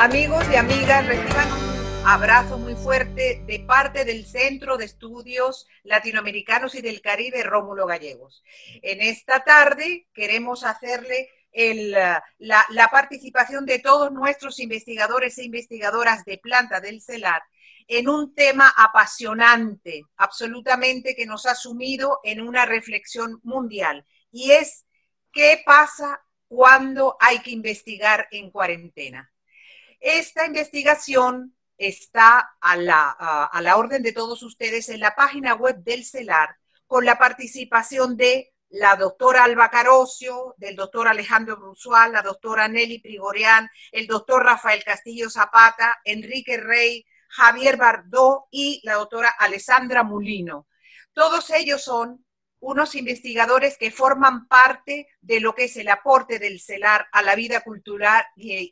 Amigos y amigas, reciban un abrazo muy fuerte de parte del Centro de Estudios Latinoamericanos y del Caribe Rómulo Gallegos. En esta tarde queremos hacerle la participación de todos nuestros investigadores e investigadoras de planta del CELAT en un tema apasionante, absolutamente, que nos ha sumido en una reflexión mundial, y es ¿qué pasa cuando hay que investigar en cuarentena? Esta investigación está a la orden de todos ustedes en la página web del CELAT, con la participación de la doctora Alba Carosio, del doctor Alejandro Bruzual, la doctora Nelly Prigorian, el doctor Rafael Castillo Zapata, Enrique Rey, Javier Bardó y la doctora Alessandra Mulino. Todos ellos son unos investigadores que forman parte de lo que es el aporte del CELAT a la vida cultural e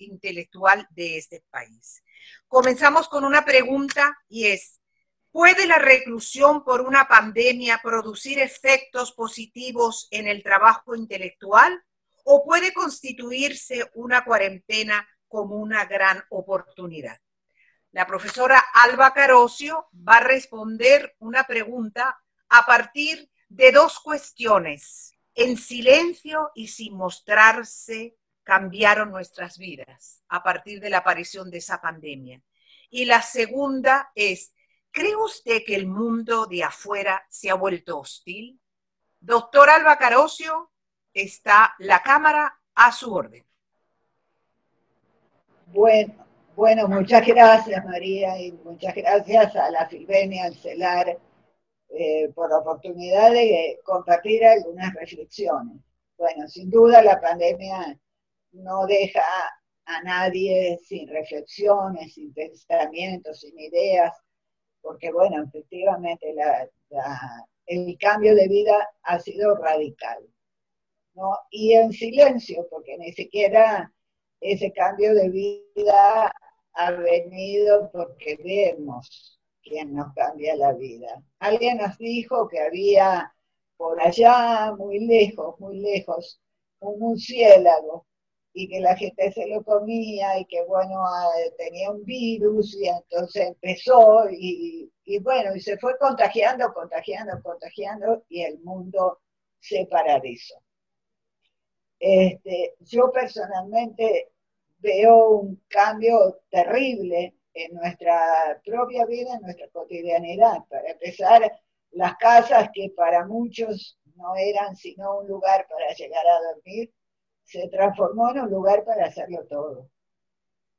intelectual de este país. Comenzamos con una pregunta y es: ¿puede la reclusión por una pandemia producir efectos positivos en el trabajo intelectual? ¿O puede constituirse una cuarentena como una gran oportunidad? La profesora Alba Carosio va a responder una pregunta a partir de dos cuestiones. En silencio y sin mostrarse cambiaron nuestras vidas a partir de la aparición de esa pandemia. Y la segunda es: ¿cree usted que el mundo de afuera se ha vuelto hostil? Doctor Alba Carosio, está la cámara a su orden. Bueno, muchas gracias, María, y muchas gracias a la Filven y al CELAT por la oportunidad de compartir algunas reflexiones. Bueno, sin duda la pandemia no deja a nadie sin reflexiones, sin pensamientos, sin ideas, porque bueno, efectivamente el cambio de vida ha sido radical, ¿no? Y en silencio, porque ni siquiera ese cambio de vida ha venido porque vemos quién nos cambia la vida. Alguien nos dijo que había por allá, muy lejos, un murciélago, y que la gente se lo comía, y que bueno, tenía un virus, y entonces empezó, y bueno, y se fue contagiando, y el mundo se paralizó. Yo personalmente veo un cambio terrible en nuestra propia vida, en nuestra cotidianidad. Para empezar, las casas, que para muchos no eran sino un lugar para llegar a dormir, se transformó en un lugar para hacerlo todo.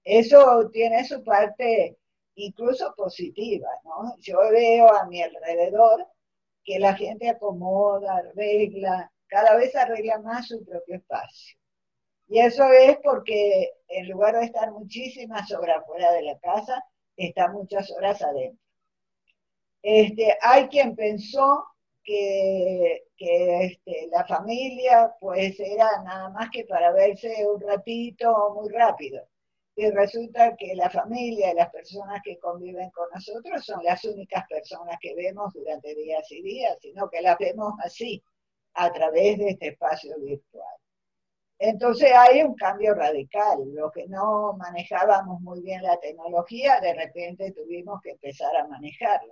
Eso tiene su parte incluso positiva, ¿no? Yo veo a mi alrededor que la gente acomoda, arregla, cada vez arregla más su propio espacio. Y eso es porque en lugar de estar muchísimas horas fuera de la casa, está muchas horas adentro. Hay quien pensó que la familia pues era nada más que para verse un ratito muy rápido. Y resulta que la familia y las personas que conviven con nosotros son las únicas personas que vemos durante días y días, sino que las vemos así, a través de este espacio virtual. Entonces hay un cambio radical. Los que no manejábamos muy bien la tecnología, de repente tuvimos que empezar a manejarla.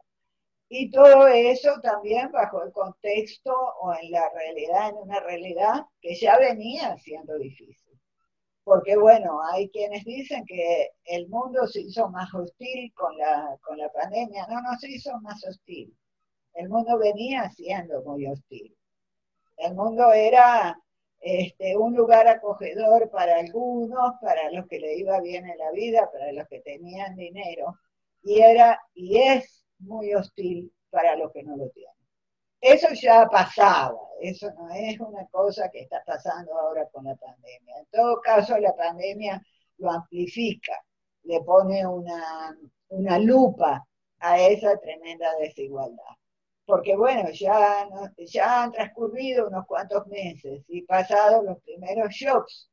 Y todo eso también bajo el contexto o en la realidad, en una realidad que ya venía siendo difícil. Porque bueno, hay quienes dicen que el mundo se hizo más hostil con la pandemia. No, no se hizo más hostil. El mundo venía siendo muy hostil. El mundo era un lugar acogedor para algunos, para los que le iba bien en la vida, para los que tenían dinero. Y es muy hostil para los que no lo tienen. Eso ya pasaba, eso no es una cosa que está pasando ahora con la pandemia. En todo caso, la pandemia lo amplifica, le pone una lupa a esa tremenda desigualdad. Porque bueno, ya han transcurrido unos cuantos meses y pasados los primeros shocks.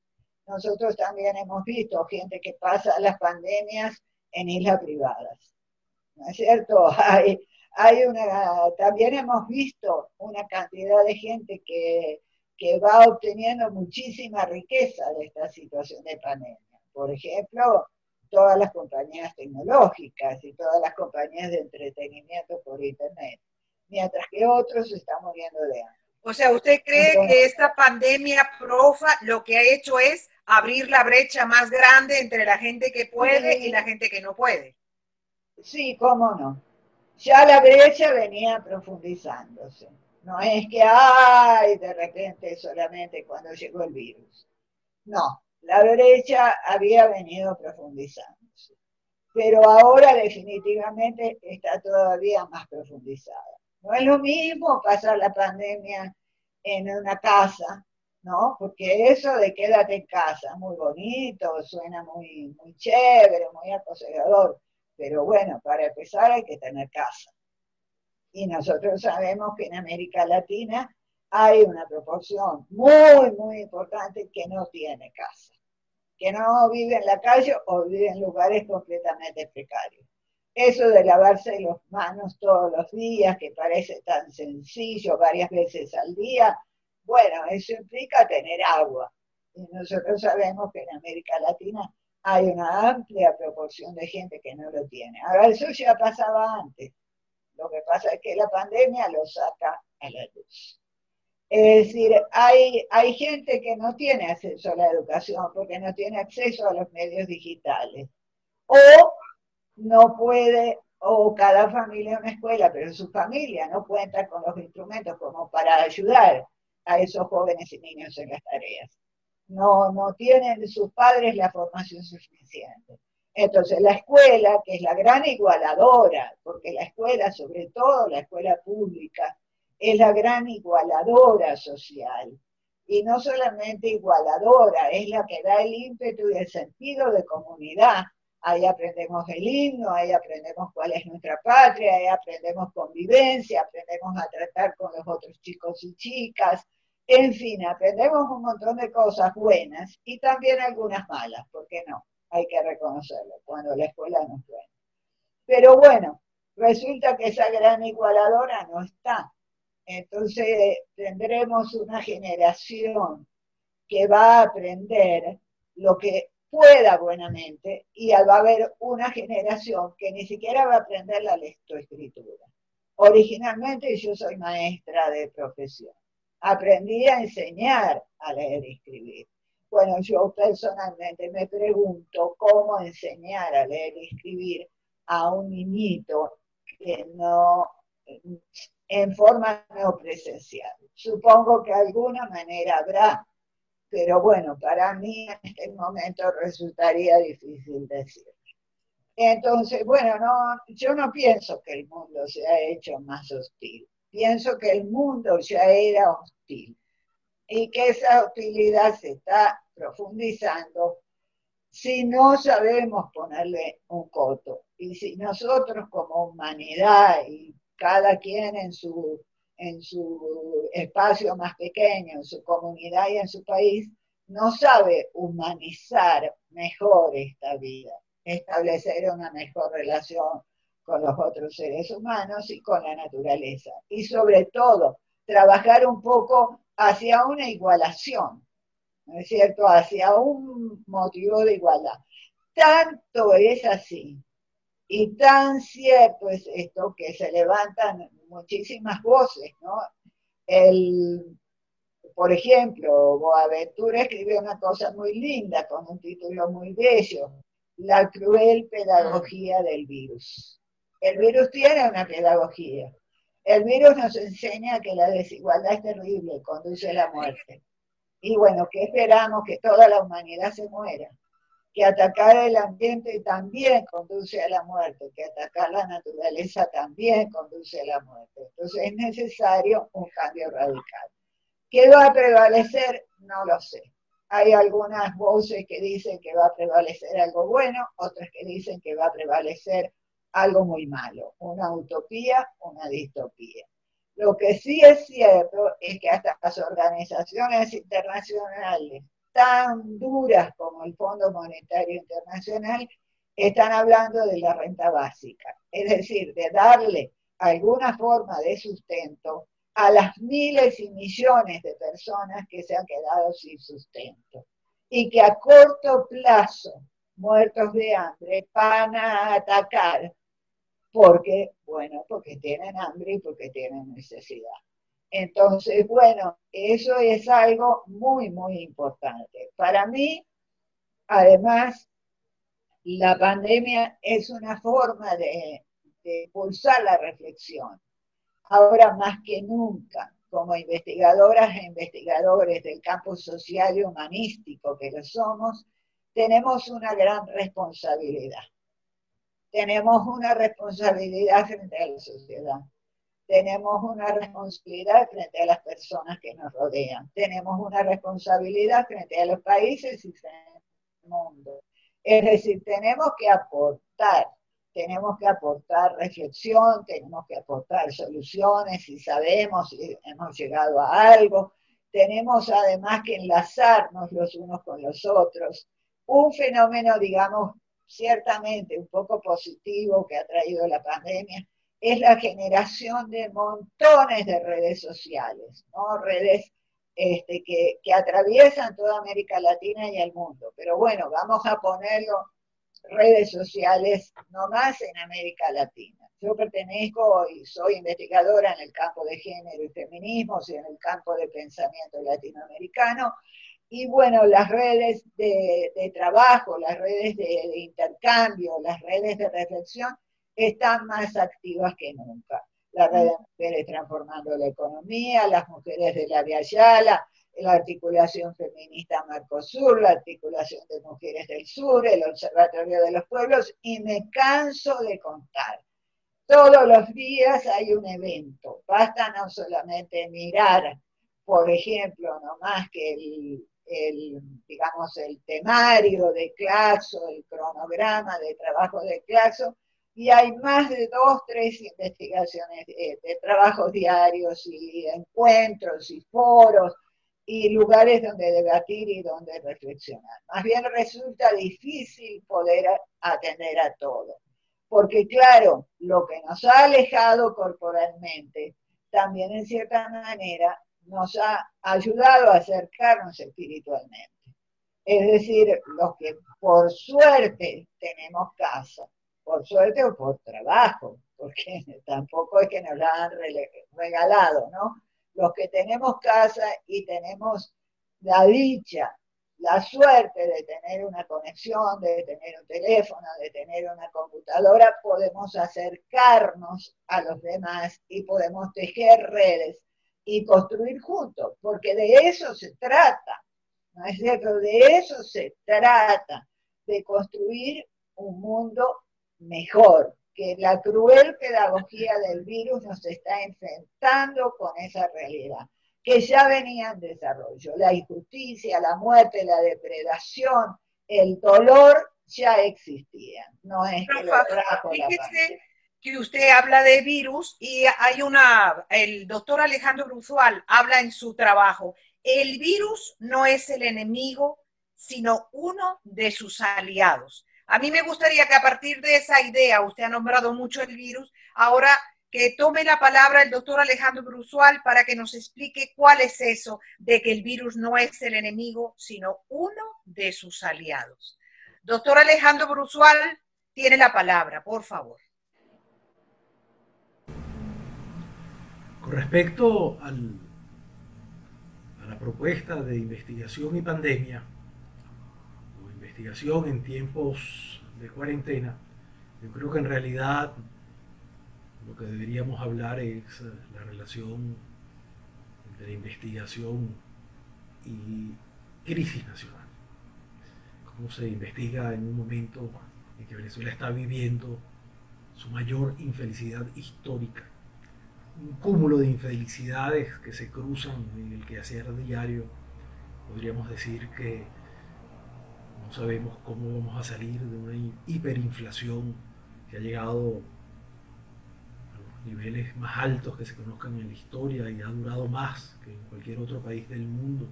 Nosotros también hemos visto gente que pasa las pandemias en islas privadas, ¿no es cierto? También hemos visto una cantidad de gente que va obteniendo muchísima riqueza de esta situación de pandemia. Por ejemplo, todas las compañías tecnológicas y todas las compañías de entretenimiento por internet, mientras que otros se están muriendo de hambre. O sea, ¿usted cree que esta pandemia, profa, lo que ha hecho es abrir la brecha más grande entre la gente que puede y la gente que no puede? Sí, cómo no. Ya la brecha venía profundizándose. No es que, ay, de repente solamente cuando llegó el virus. No, la brecha había venido profundizándose. Pero ahora definitivamente está todavía más profundizada. No es lo mismo pasar la pandemia en una casa, ¿no? Porque eso de quédate en casa, muy bonito, suena muy chévere, muy aconsegador. Pero bueno, para empezar hay que tener casa. Y nosotros sabemos que en América Latina hay una proporción muy importante que no tiene casa. Que no vive en la calle o vive en lugares completamente precarios. Eso de lavarse las manos todos los días, que parece tan sencillo, varias veces al día, bueno, eso implica tener agua. Y nosotros sabemos que en América Latina hay una amplia proporción de gente que no lo tiene. Ahora, eso ya pasaba antes. Lo que pasa es que la pandemia lo saca a la luz. Es decir, hay gente que no tiene acceso a la educación porque no tiene acceso a los medios digitales. O no puede, o cada familia es una escuela, pero su familia no cuenta con los instrumentos como para ayudar a esos jóvenes y niños en las tareas. No tienen sus padres la formación suficiente. Entonces la escuela, que es la gran igualadora, porque la escuela, sobre todo la escuela pública, es la gran igualadora social. Y no solamente igualadora, es la que da el ímpetu y el sentido de comunidad. Ahí aprendemos el himno, ahí aprendemos cuál es nuestra patria, ahí aprendemos convivencia, aprendemos a tratar con los otros chicos y chicas. En fin, aprendemos un montón de cosas buenas y también algunas malas, porque no, hay que reconocerlo cuando la escuela no es buena. Pero bueno, resulta que esa gran igualadora no está. Entonces tendremos una generación que va a aprender lo que pueda buenamente, y va a haber una generación que ni siquiera va a aprender la lectoescritura. Originalmente yo soy maestra de profesión. Aprendí a enseñar a leer y escribir. Bueno, yo personalmente me pregunto cómo enseñar a leer y escribir a un niñito que no, en forma no presencial. Supongo que de alguna manera habrá. Pero bueno, para mí en este momento resultaría difícil decir. Entonces, bueno, no, yo no pienso que el mundo se ha hecho más hostil. Pienso que el mundo ya era hostil y que esa hostilidad se está profundizando si no sabemos ponerle un coto. Y si nosotros como humanidad y cada quien en su espacio más pequeño, en su comunidad y en su país, no sabe humanizar mejor esta vida, establecer una mejor relación con los otros seres humanos y con la naturaleza. Y sobre todo, trabajar un poco hacia una igualación, ¿no es cierto?, hacia un motivo de igualdad. Tanto es así, y tan cierto es esto, que se levantan muchísimas voces, ¿no? Por ejemplo, Boaventura escribió una cosa muy linda, con un título muy bello, La cruel pedagogía del virus. El virus tiene una pedagogía. El virus nos enseña que la desigualdad es terrible, conduce a la muerte. Y bueno, que esperamos que toda la humanidad se muera. Que atacar el ambiente también conduce a la muerte, que atacar la naturaleza también conduce a la muerte. Entonces es necesario un cambio radical. ¿Qué va a prevalecer? No lo sé. Hay algunas voces que dicen que va a prevalecer algo bueno, otras que dicen que va a prevalecer algo muy malo, una utopía, una distopía. Lo que sí es cierto es que hasta las organizaciones internacionales tan duras como el Fondo Monetario Internacional, están hablando de la renta básica, es decir, de darle alguna forma de sustento a las miles y millones de personas que se han quedado sin sustento. y que a corto plazo, muertos de hambre, van a atacar porque, bueno, porque tienen hambre y porque tienen necesidad. Entonces, bueno, eso es algo muy, muy importante. Para mí, además, la pandemia es una forma de impulsar la reflexión. Ahora más que nunca, como investigadoras e investigadores del campo social y humanístico que lo somos, tenemos una gran responsabilidad. Tenemos una responsabilidad frente a la sociedad. Tenemos una responsabilidad frente a las personas que nos rodean. Tenemos una responsabilidad frente a los países y frente al mundo. Es decir, tenemos que aportar reflexión, tenemos que aportar soluciones, si sabemos, si hemos llegado a algo. Tenemos además que enlazarnos los unos con los otros. Un fenómeno, digamos, ciertamente un poco positivo que ha traído la pandemia es la generación de montones de redes sociales, ¿no? Redes que atraviesan toda América Latina y el mundo. Pero bueno, vamos a ponerlo redes sociales nomás en América Latina. Yo pertenezco y soy investigadora en el campo de género y feminismos y en el campo de pensamiento latinoamericano. Y bueno, las redes de trabajo, las redes de intercambio, las redes de reflexión están más activas que nunca. La red de mujeres transformando la economía, las mujeres de la Via Yala, la articulación feminista Mercosur, la articulación de mujeres del sur, el Observatorio de los Pueblos, y me canso de contar. Todos los días hay un evento. Basta no solamente mirar, por ejemplo, nomás que el temario de CLACSO, el cronograma de trabajo de CLACSO, y hay más de 2 o 3 investigaciones de trabajos diarios y encuentros y foros y lugares donde debatir y donde reflexionar. Más bien resulta difícil poder atender a todo, porque claro, lo que nos ha alejado corporalmente también en cierta manera nos ha ayudado a acercarnos espiritualmente. Es decir, los que por suerte tenemos casa, por suerte o por trabajo, porque tampoco es que nos la han regalado, ¿no? Los que tenemos casa y tenemos la dicha, la suerte de tener una conexión, de tener un teléfono, de tener una computadora, podemos acercarnos a los demás y podemos tejer redes y construir juntos, porque de eso se trata, ¿no es cierto? De eso se trata, de construir un mundo mejor, que la cruel pedagogía del virus nos está enfrentando con esa realidad, que ya venía en desarrollo. La injusticia, la muerte, la depredación, el dolor ya existían. No es que lo trajo la pandemia. Que usted habla de virus y hay el doctor Alejandro Bruzual habla en su trabajo, el virus no es el enemigo, sino uno de sus aliados. A mí me gustaría que a partir de esa idea, usted ha nombrado mucho el virus, ahora que tome la palabra el doctor Alejandro Bruzual para que nos explique cuál es eso de que el virus no es el enemigo, sino uno de sus aliados. Doctor Alejandro Bruzual, tiene la palabra, por favor. Con respecto a la propuesta de investigación y pandemia, investigación en tiempos de cuarentena, yo creo que en realidad lo que deberíamos hablar es la relación entre investigación y crisis nacional. Cómo se investiga en un momento en que Venezuela está viviendo su mayor infelicidad histórica, un cúmulo de infelicidades que se cruzan en el quehacer diario. Podríamos decir que no sabemos cómo vamos a salir de una hiperinflación que ha llegado a los niveles más altos que se conozcan en la historia y ha durado más que en cualquier otro país del mundo,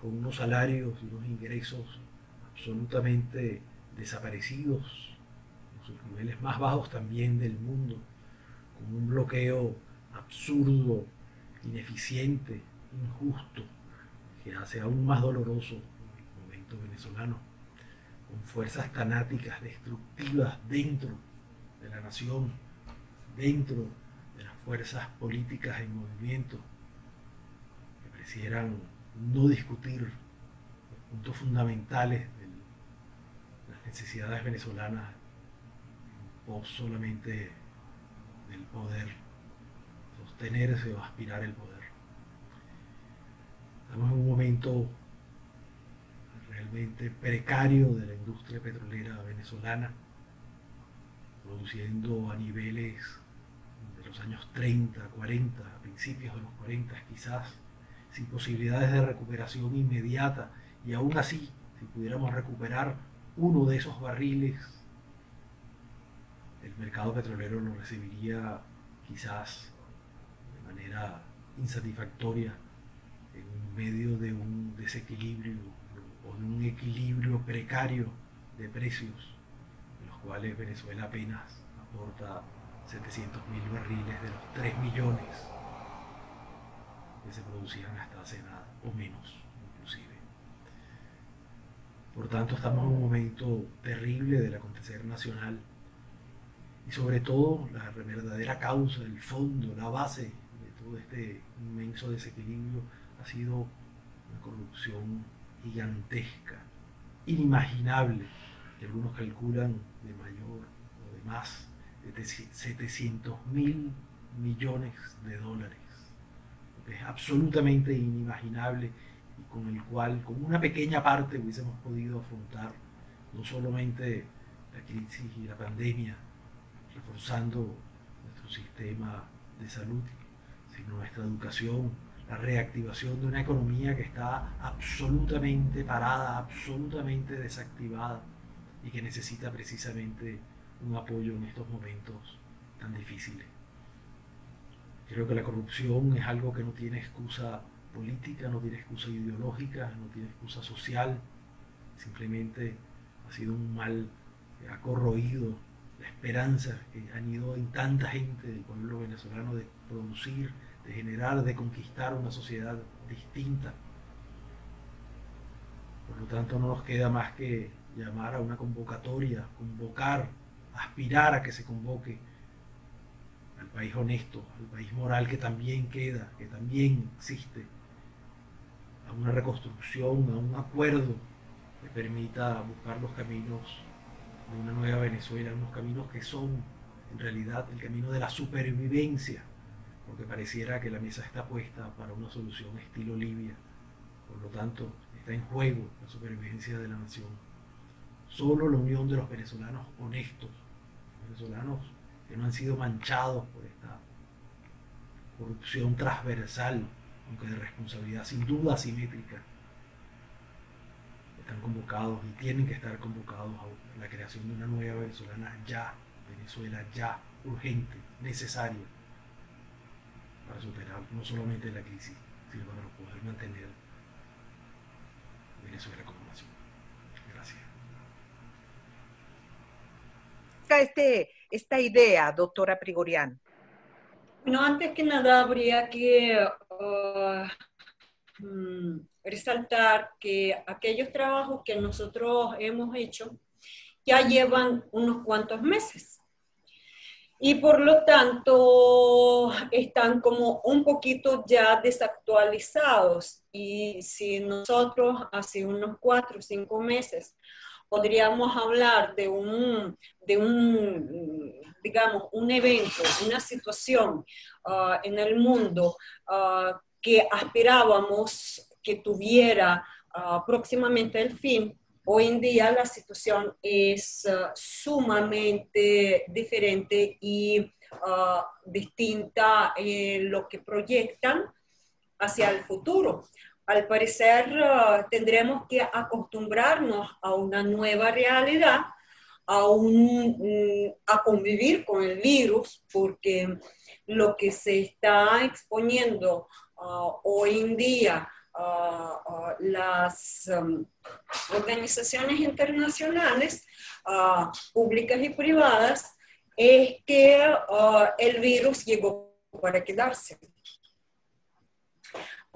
con unos salarios y unos ingresos absolutamente desaparecidos, en sus niveles más bajos también del mundo, con un bloqueo absurdo, ineficiente, injusto, que hace aún más doloroso movimiento venezolano, con fuerzas fanáticas, destructivas dentro de la nación, dentro de las fuerzas políticas en movimiento, que parecieran no discutir los puntos fundamentales de las necesidades venezolanas en pos solamente del poder, sostenerse o aspirar el poder. Estamos en un momento realmente precario de la industria petrolera venezolana, produciendo a niveles de los años 30, 40, a principios de los 40 quizás, sin posibilidades de recuperación inmediata, y aún así, si pudiéramos recuperar uno de esos barriles, el mercado petrolero lo recibiría quizás de manera insatisfactoria en medio de un desequilibrio o de un equilibrio precario de precios, de los cuales Venezuela apenas aporta 700.000 barriles de los 3 millones que se producían hasta hace nada, o menos inclusive. Por tanto, estamos en un momento terrible del acontecer nacional y sobre todo la verdadera causa, el fondo, la base de todo este inmenso desequilibrio ha sido una corrupción gigantesca, inimaginable, que algunos calculan de mayor o de más de 700.000 millones de dólares. Es absolutamente inimaginable y con el cual, con una pequeña parte, hubiésemos podido afrontar no solamente la crisis y la pandemia, reforzando nuestro sistema de salud, sino nuestra educación, la reactivación de una economía que está absolutamente parada, absolutamente desactivada y que necesita precisamente un apoyo en estos momentos tan difíciles. Creo que la corrupción es algo que no tiene excusa política, no tiene excusa ideológica, no tiene excusa social. Simplemente ha sido un mal que ha corroído la esperanza que han ido en tanta gente del pueblo venezolano de producir, de generar, de conquistar una sociedad distinta. Por lo tanto, no nos queda más que llamar a una convocatoria, convocar, aspirar a que se convoque al país honesto, al país moral que también queda, que también existe, a una reconstrucción, a un acuerdo que permita buscar los caminos de una nueva Venezuela, unos caminos que son en realidad el camino de la supervivencia, porque pareciera que la mesa está puesta para una solución estilo Libia. Por lo tanto, está en juego la supervivencia de la nación. Solo la unión de los venezolanos honestos, venezolanos que no han sido manchados por esta corrupción transversal, aunque de responsabilidad sin duda asimétrica, están convocados y tienen que estar convocados a la creación de una nueva venezolana ya, Venezuela ya, urgente, necesaria, para superar no solamente la crisis, sino para poder mantener Venezuela como nación. Gracias. Esta idea, doctora Prigorian. Bueno, antes que nada habría que resaltar que aquellos trabajos que nosotros hemos hecho ya llevan unos cuantos meses y por lo tanto están como un poquito ya desactualizados, y si nosotros hace unos 4 o 5 meses podríamos hablar de digamos, un evento, una situación en el mundo que aspirábamos que tuviera próximamente el fin. Hoy en día la situación es sumamente diferente y distinta en lo que proyectan hacia el futuro. Al parecer tendremos que acostumbrarnos a una nueva realidad, a convivir con el virus, porque lo que se está exponiendo hoy en día las organizaciones internacionales, públicas y privadas, es que el virus llegó para quedarse.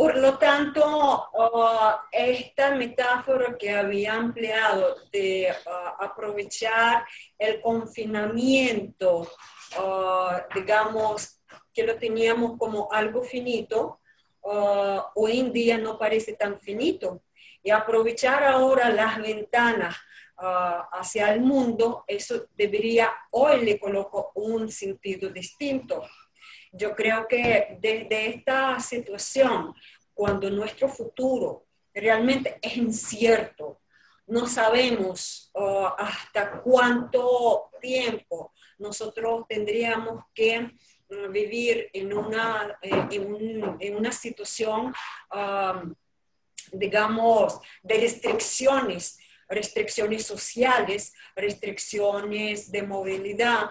Por lo tanto, esta metáfora que había ampliado de aprovechar el confinamiento, digamos, que lo teníamos como algo finito, hoy en día no parece tan finito. Y aprovechar ahora las ventanas hacia el mundo, eso debería, hoy le coloco un sentido distinto. Yo creo que desde esta situación, cuando nuestro futuro realmente es incierto, no sabemos hasta cuánto tiempo nosotros tendríamos que vivir en una situación, digamos, de restricciones sociales, restricciones de movilidad,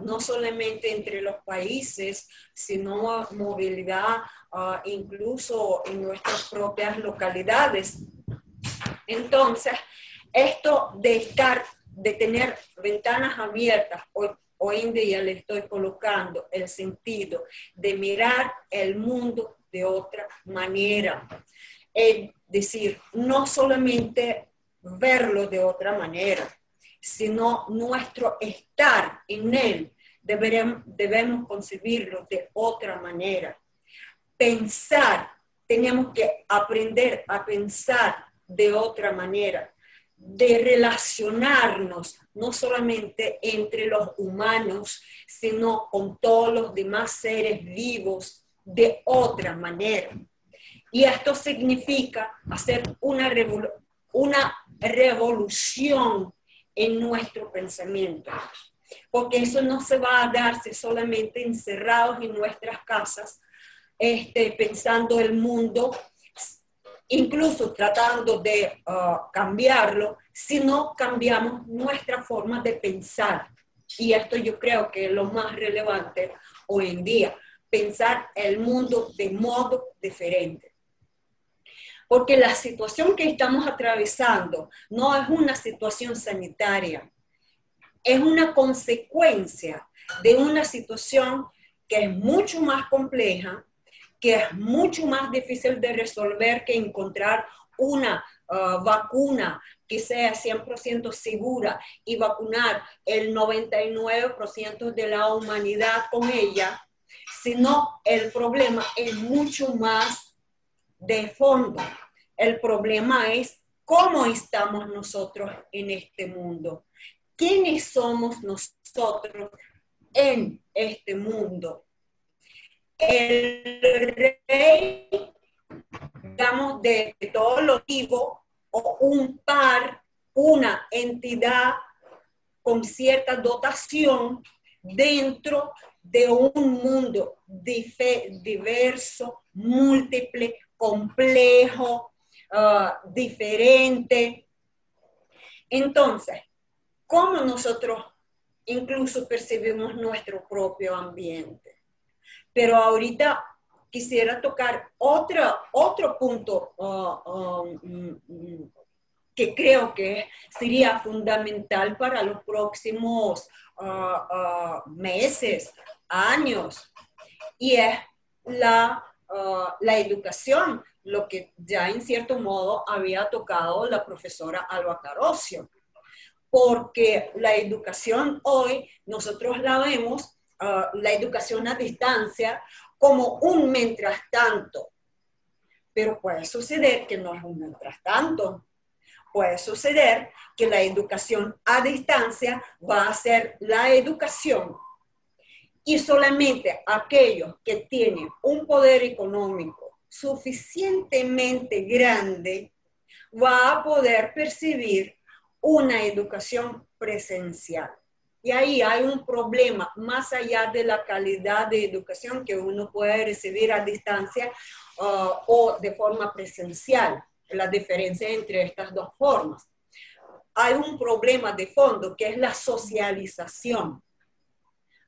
no solamente entre los países, sino movilidad incluso en nuestras propias localidades. Entonces, esto de tener ventanas abiertas, hoy en día le estoy colocando el sentido de mirar el mundo de otra manera. Es decir, no solamente verlo de otra manera, sino nuestro estar en él, debemos concebirlo de otra manera. Pensar, tenemos que aprender a pensar de otra manera, de relacionarnos no solamente entre los humanos, sino con todos los demás seres vivos de otra manera. Y esto significa hacer una revolución en nuestro pensamiento, porque eso no se va a darse solamente encerrados en nuestras casas, pensando el mundo, incluso tratando de cambiarlo, si no cambiamos nuestra forma de pensar. Y esto yo creo que es lo más relevante hoy en día, pensar el mundo de modo diferente. Porque la situación que estamos atravesando no es una situación sanitaria, es una consecuencia de una situación que es mucho más compleja, que es mucho más difícil de resolver que encontrar una vacuna que sea 100% segura y vacunar el 99% de la humanidad con ella, sino el problema es mucho más de fondo. El problema es cómo estamos nosotros en este mundo. ¿Quiénes somos nosotros en este mundo? El rey, digamos, de todo lo vivo, o un par, una entidad con cierta dotación dentro de un mundo diverso, múltiple, complejo, diferente. Entonces, ¿cómo nosotros incluso percibimos nuestro propio ambiente? Pero ahorita quisiera tocar otro punto que creo que sería fundamental para los próximos meses, años, y es la educación, lo que ya en cierto modo había tocado la profesora Alba Carosio, porque la educación hoy nosotros la vemos, la educación a distancia, como un mientras tanto, pero puede suceder que no es un mientras tanto, puede suceder que la educación a distancia va a ser la educación. Y solamente aquellos que tienen un poder económico suficientemente grande va a poder percibir una educación presencial. Y ahí hay un problema, más allá de la calidad de educación que uno puede recibir a distancia o de forma presencial, la diferencia entre estas dos formas. Hay un problema de fondo que es la socialización.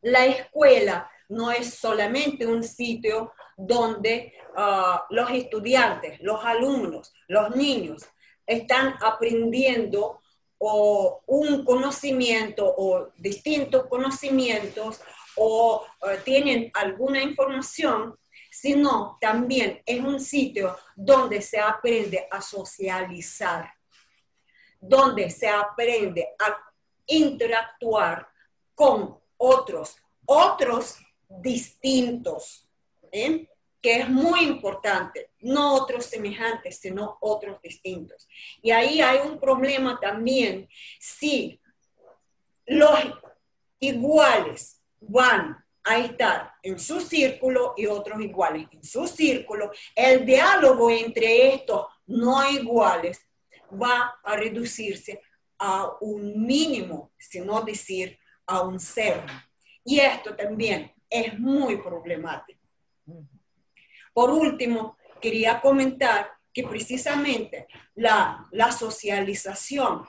La escuela no es solamente un sitio donde los estudiantes, los alumnos, los niños están aprendiendo un conocimiento o distintos conocimientos o tienen alguna información, sino también es un sitio donde se aprende a socializar, donde se aprende a interactuar con otros distintos, ¿eh? Que es muy importante, no otros semejantes, sino otros distintos. Y ahí hay un problema también, si los iguales van a estar en su círculo y otros iguales en su círculo, el diálogo entre estos no iguales va a reducirse a un mínimo, sino decir a un cero. Y esto también es muy problemático. Por último, quería comentar que precisamente la socialización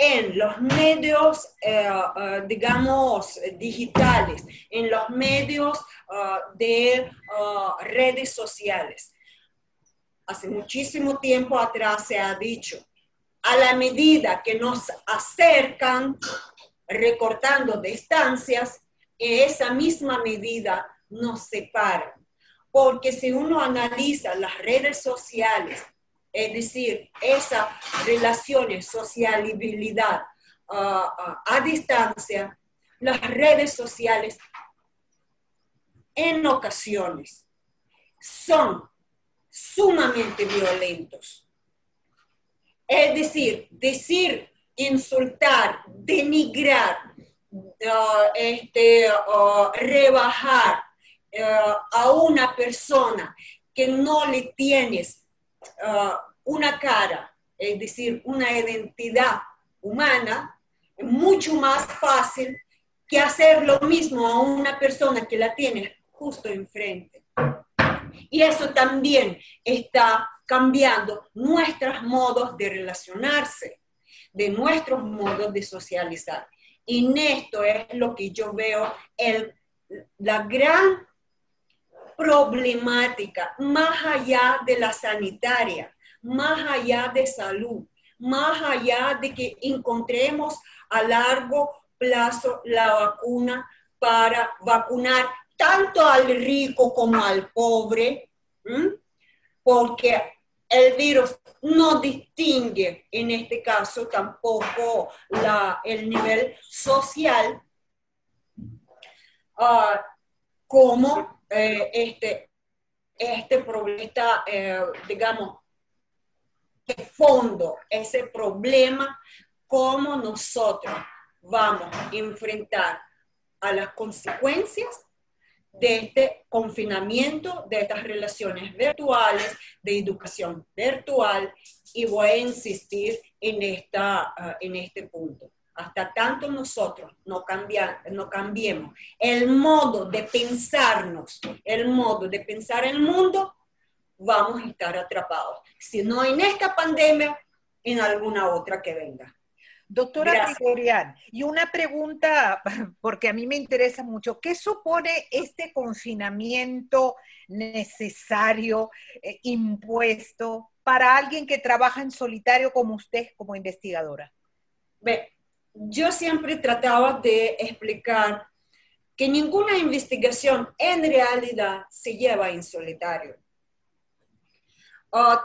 en los medios, digamos, digitales, en los medios de redes sociales. Hace muchísimo tiempo atrás se ha dicho, a la medida que nos acercan, recortando distancias, en esa misma medida nos separan. Porque si uno analiza las redes sociales, es decir, esas relaciones, sociabilidad a distancia, las redes sociales en ocasiones son sumamente violentos. Es decir, insultar, denigrar, rebajar a una persona que no le tienes una cara, es decir, una identidad humana, es mucho más fácil que hacer lo mismo a una persona que la tienes justo enfrente. Y eso también está cambiando nuestros modos de relacionarse, de nuestros modos de socializar. Y en esto es lo que yo veo la gran problemática, más allá de la sanitaria, más allá de salud, más allá de que encontremos a largo plazo la vacuna para vacunar tanto al rico como al pobre, ¿m? Porque el virus no distingue, en este caso, tampoco el nivel social, como este problema está, digamos, de fondo, ese problema, cómo nosotros vamos a enfrentar a las consecuencias de este confinamiento, de estas relaciones virtuales, de educación virtual, y voy a insistir en este punto. Hasta tanto nosotros no cambiemos el modo de pensarnos, el modo de pensar el mundo, vamos a estar atrapados. Si no en esta pandemia, en alguna otra que venga. Doctora Prigorian, y una pregunta, porque a mí me interesa mucho, ¿qué supone este confinamiento necesario, impuesto, para alguien que trabaja en solitario como usted, como investigadora? Yo siempre trataba de explicar que ninguna investigación en realidad se lleva en solitario.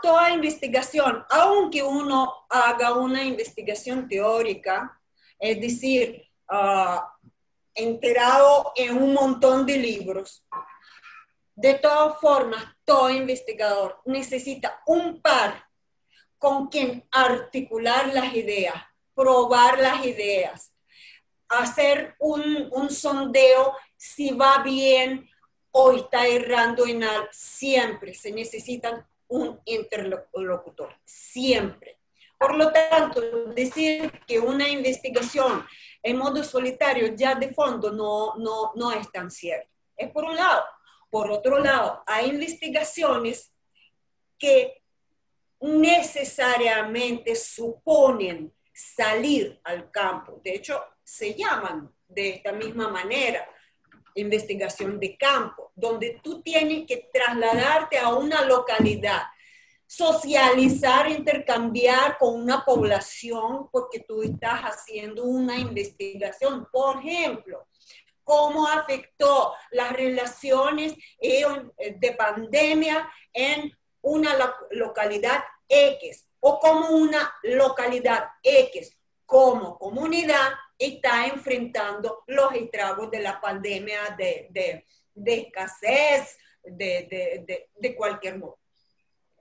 Toda investigación, aunque uno haga una investigación teórica, es decir, enterado en un montón de libros, de todas formas, todo investigador necesita un par con quien articular las ideas, probar las ideas, hacer un sondeo si va bien o está errando en algo. Siempre se necesitan un interlocutor, siempre. Por lo tanto, decir que una investigación en modo solitario ya de fondo no es tan cierto. Es por un lado. Por otro lado, hay investigaciones que necesariamente suponen salir al campo. De hecho, se llaman de esta misma manera, investigación de campo, donde tú tienes que trasladarte a una localidad, socializar, intercambiar con una población, porque tú estás haciendo una investigación. Por ejemplo, cómo afectó las relaciones de pandemia en una localidad X o cómo una localidad X como comunidad está enfrentando los estragos de la pandemia de escasez, de cualquier modo.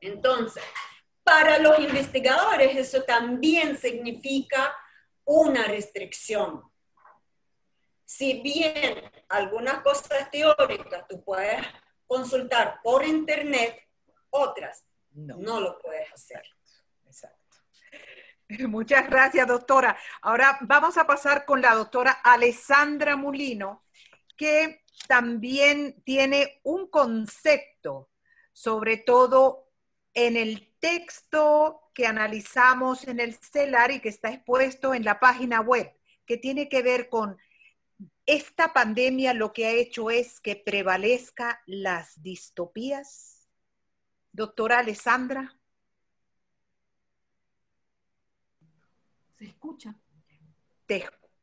Entonces, para los investigadores eso también significa una restricción. Si bien algunas cosas teóricas tú puedes consultar por internet, otras no lo puedes hacer. Exacto. Muchas gracias, doctora. Ahora vamos a pasar con la doctora Alessandra Mulino, que también tiene un concepto, sobre todo en el texto que analizamos en el CELAR y que está expuesto en la página web, que tiene que ver con esta pandemia lo que ha hecho es que prevalezcan las distopías. Doctora Alessandra. ¿Se escucha?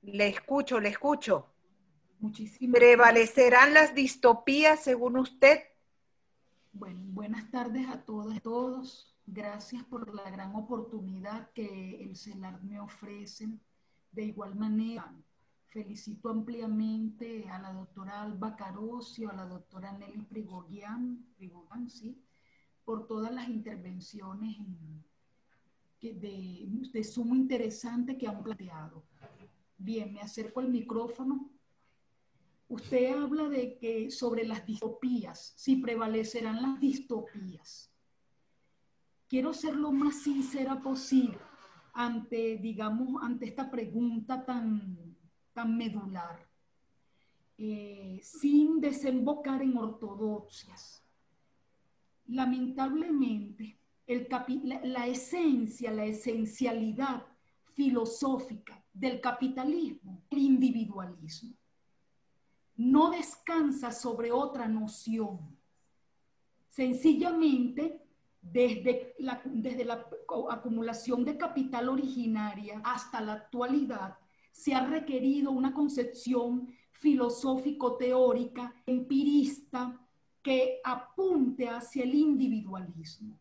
Le escucho. Muchísimas gracias. ¿Prevalecerán las distopías según usted? Bueno, buenas tardes a todas y todos. Gracias por la gran oportunidad que el CELAR me ofrece. De igual manera, felicito ampliamente a la doctora Alba Carosio, a la doctora Nelly Prigorian, por todas las intervenciones de sumo interesante que han planteado. Bien, me acerco al micrófono. Usted habla de que sobre las distopías, si prevalecerán las distopías. Quiero ser lo más sincera posible ante, digamos, ante esta pregunta tan medular, sin desembocar en ortodoxias. Lamentablemente, la esencia, la esencialidad filosófica del capitalismo, el individualismo, no descansa sobre otra noción. Sencillamente, desde la acumulación de capital originaria hasta la actualidad, se ha requerido una concepción filosófico-teórica, empirista, que apunte hacia el individualismo.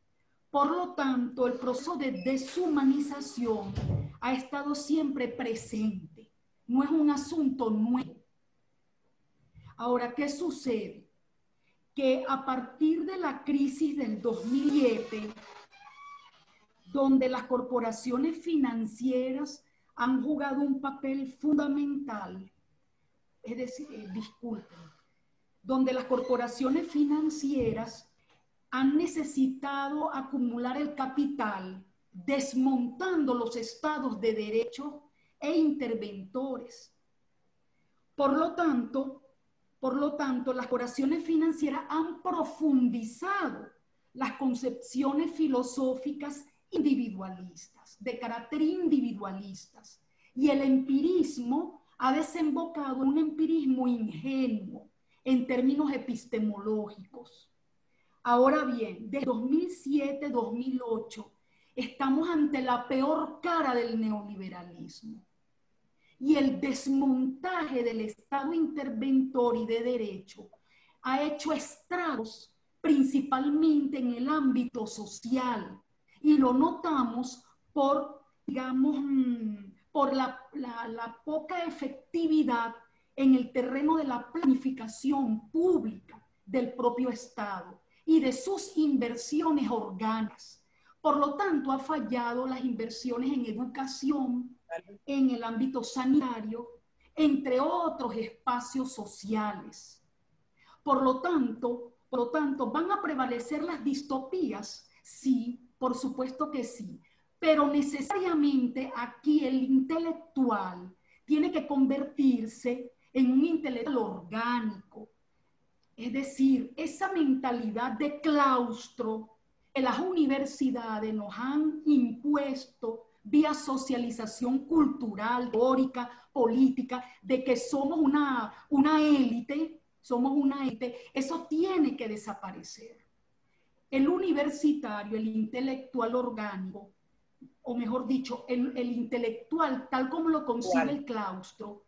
Por lo tanto, el proceso de deshumanización ha estado siempre presente. No es un asunto nuevo. Ahora, ¿qué sucede? Que a partir de la crisis del 2007, donde las corporaciones financieras han jugado un papel fundamental, es decir, donde las corporaciones financieras han necesitado acumular el capital desmontando los estados de derecho e interventores. Por lo tanto, las corporaciones financieras han profundizado las concepciones filosóficas individualistas, de carácter individualistas, y el empirismo ha desembocado en un empirismo ingenuo en términos epistemológicos. Ahora bien, desde 2007-2008 estamos ante la peor cara del neoliberalismo y el desmontaje del Estado interventor y de derecho ha hecho estragos principalmente en el ámbito social. Y lo notamos por, digamos, por la poca efectividad en el terreno de la planificación pública del propio Estado y de sus inversiones orgánicas. Por lo tanto, ha fallado las inversiones en educación, en el ámbito sanitario, entre otros espacios sociales. Por lo tanto, ¿van a prevalecer las distopías? Sí. Por supuesto que sí, pero necesariamente aquí el intelectual tiene que convertirse en un intelectual orgánico. Es decir, esa mentalidad de claustro que las universidades nos han impuesto vía socialización cultural, teórica, política, de que somos una élite, eso tiene que desaparecer. El universitario, el intelectual orgánico, o mejor dicho, el intelectual tal como lo concibe el claustro,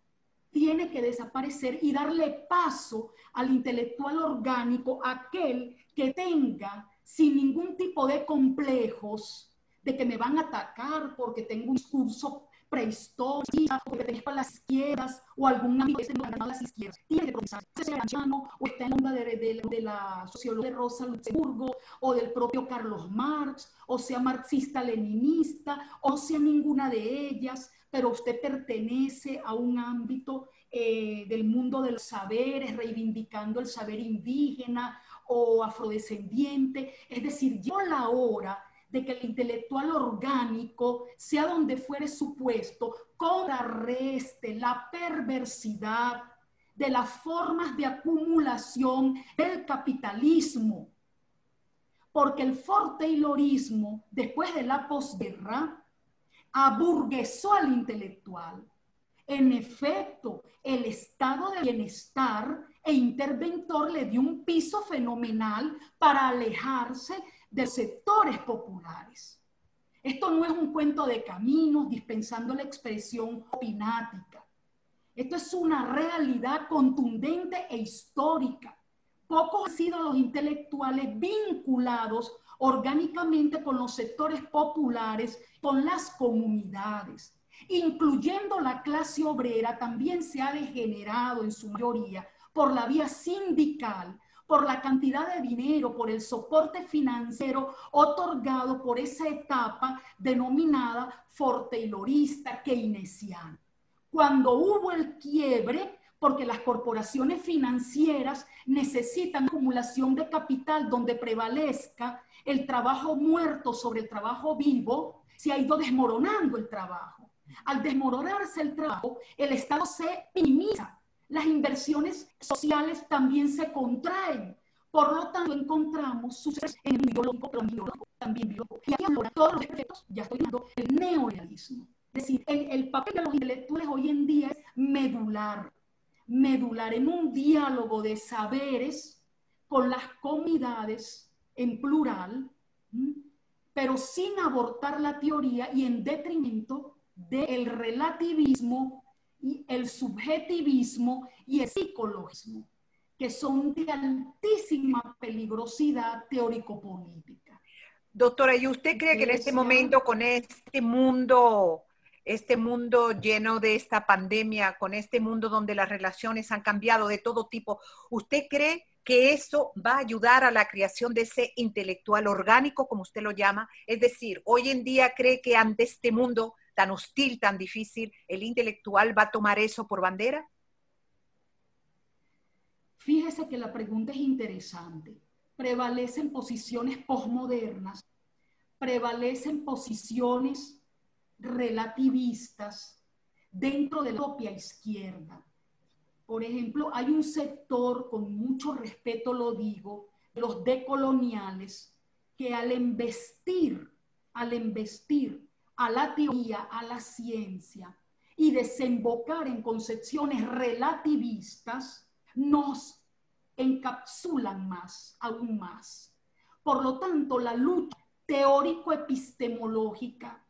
tiene que desaparecer y darle paso al intelectual orgánico, aquel que tenga sin ningún tipo de complejos de que me van a atacar porque tengo un discurso prehistórico, porque tengo las izquierdas o algún amigo que se encuentra a las izquierdas. Tiene que pensar que sea anciano o está en la onda de la socióloga de Rosa Luxemburgo o del propio Carlos Marx, o sea marxista-leninista, o sea ninguna de ellas, pero usted pertenece a un ámbito del mundo de los saberes, reivindicando el saber indígena o afrodescendiente. Es decir, llegó la hora de que el intelectual orgánico, sea donde fuere su puesto, contrarreste la perversidad de las formas de acumulación del capitalismo. Porque el Ford Taylorismo, después de la posguerra, aburguesó al intelectual. En efecto, el estado de bienestar e interventor le dio un piso fenomenal para alejarse de sectores populares. Esto no es un cuento de caminos dispensando la expresión opinática. Esto es una realidad contundente e histórica. Pocos han sido los intelectuales vinculados orgánicamente con los sectores populares, con las comunidades. Incluyendo la clase obrera, también se ha degenerado en su mayoría por la vía sindical, por la cantidad de dinero, por el soporte financiero otorgado por esa etapa denominada fortaylorista keynesiana. Cuando hubo el quiebre, porque las corporaciones financieras necesitan acumulación de capital donde prevalezca el trabajo muerto sobre el trabajo vivo, se ha ido desmoronando el trabajo. Al desmoronarse el trabajo, el Estado se minimiza. Las inversiones sociales también se contraen. Por lo tanto, encontramos sucesos en el biológico, pero también biológico. Y aquí ahora todos los efectos, ya estoy viendo el neorealismo. Es decir, el papel de los intelectuales hoy en día es medular. Medular en un diálogo de saberes con las comunidades en plural, pero sin abortar la teoría y en detrimento del relativismo y el subjetivismo y el psicologismo, que son de altísima peligrosidad teórico-política. Doctora, ¿y usted cree que en este momento, con este mundo lleno de esta pandemia, con este mundo donde las relaciones han cambiado de todo tipo, usted cree que eso va a ayudar a la creación de ese intelectual orgánico, como usted lo llama? Es decir, hoy en día, ¿cree que ante este mundo tan hostil, tan difícil, el intelectual va a tomar eso por bandera? Fíjese que la pregunta es interesante. Prevalecen posiciones posmodernas, prevalecen posiciones relativistas dentro de la propia izquierda. Por ejemplo, hay un sector, con mucho respeto lo digo, los decoloniales, que al embestir a la teoría, a la ciencia, y desembocar en concepciones relativistas, nos encapsulan más, aún más. Por lo tanto, la lucha teórico-epistemológica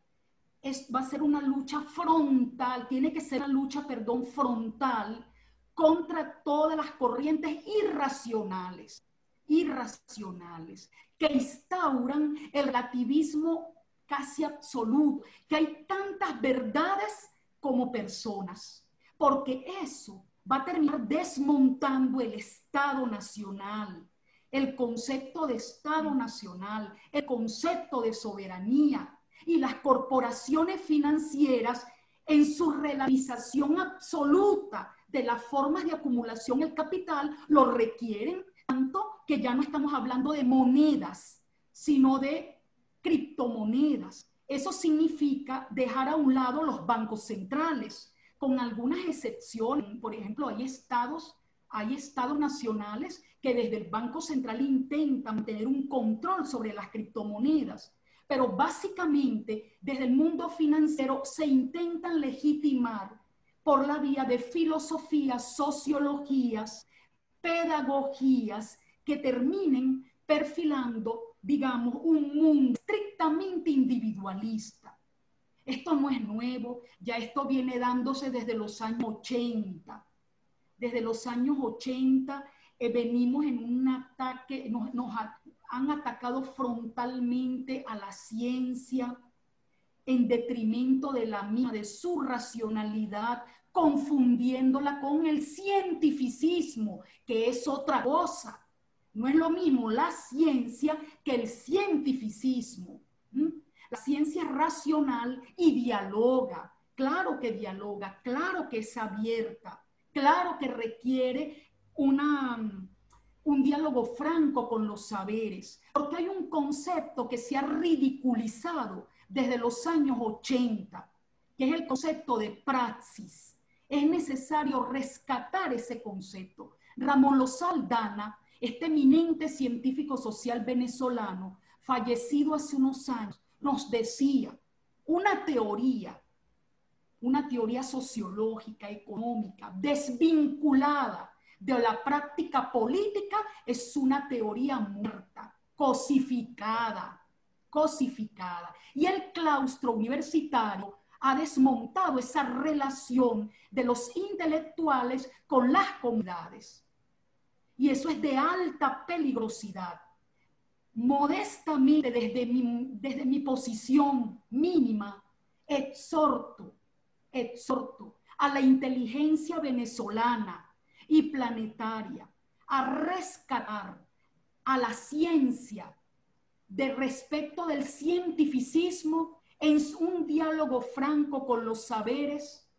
va a ser una lucha frontal, tiene que ser una lucha, perdón, frontal contra todas las corrientes irracionales, que instauran el relativismo casi absoluto, que hay tantas verdades como personas, porque eso va a terminar desmontando el Estado Nacional, el concepto de Estado Nacional, el concepto de soberanía, y las corporaciones financieras en su relativización absoluta de las formas de acumulación del capital lo requieren, tanto que ya no estamos hablando de monedas, sino de criptomonedas. Eso significa dejar a un lado los bancos centrales, con algunas excepciones. Por ejemplo, hay estados nacionales que desde el Banco Central intentan tener un control sobre las criptomonedas, pero básicamente desde el mundo financiero se intentan legitimar por la vía de filosofías, sociologías, pedagogías que terminen perfilando, digamos, un mundo estrictamente individualista. Esto no es nuevo, ya esto viene dándose desde los años 80. Desde los años 80 venimos en un ataque, nos han atacado frontalmente a la ciencia en detrimento de la misma, de su racionalidad, confundiéndola con el cientificismo, que es otra cosa. No es lo mismo la ciencia que el cientificismo. La ciencia es racional y dialoga, claro que dialoga, claro que es abierta, claro que requiere un diálogo franco con los saberes, porque hay un concepto que se ha ridiculizado desde los años 80, que es el concepto de praxis. Es necesario rescatar ese concepto. Ramón Lozaldana, este eminente científico social venezolano, fallecido hace unos años, nos decía una teoría sociológica, económica, desvinculada de la práctica política, es una teoría muerta, cosificada, cosificada. Y el claustro universitario ha desmontado esa relación de los intelectuales con las comunidades. Y eso es de alta peligrosidad. Modestamente, desde mi posición mínima, exhorto a la inteligencia venezolana y planetaria a rescatar a la ciencia de respecto del cientificismo en un diálogo franco con los saberes,